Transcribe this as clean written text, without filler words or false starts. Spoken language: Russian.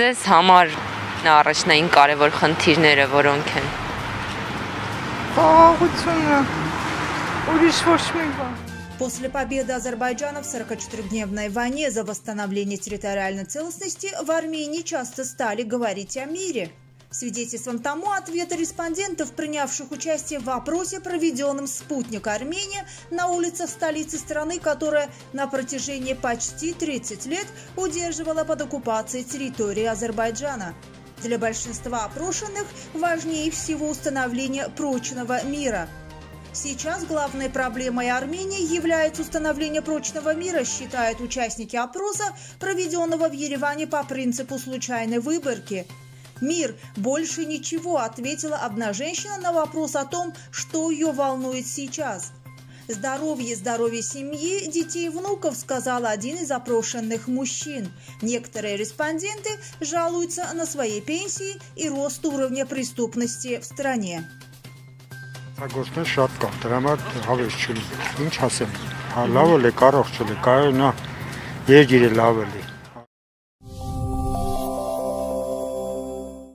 ձեզ համար առաջնային կարևոր խնդիրները որոնք են։ После победы Азербайджана в 44-дневной войне за восстановление территориальной целостности в Армении часто стали говорить о мире. Свидетельством тому ответы респондентов, принявших участие в опросе, проведенном «Спутник Армения» на улицах столицы страны, которая на протяжении почти 30 лет удерживала под оккупацией территории Азербайджана. Для большинства опрошенных важнее всего установление прочного мира. Сейчас главной проблемой Армении является установление прочного мира, считают участники опроса, проведенного в Ереване по принципу случайной выборки. «Мир, больше ничего», – ответила одна женщина на вопрос о том, что ее волнует сейчас. «Здоровье, здоровье семьи, детей и внуков», – сказал один из опрошенных мужчин. Некоторые респонденты жалуются на свои пенсии и рост уровня преступности в стране.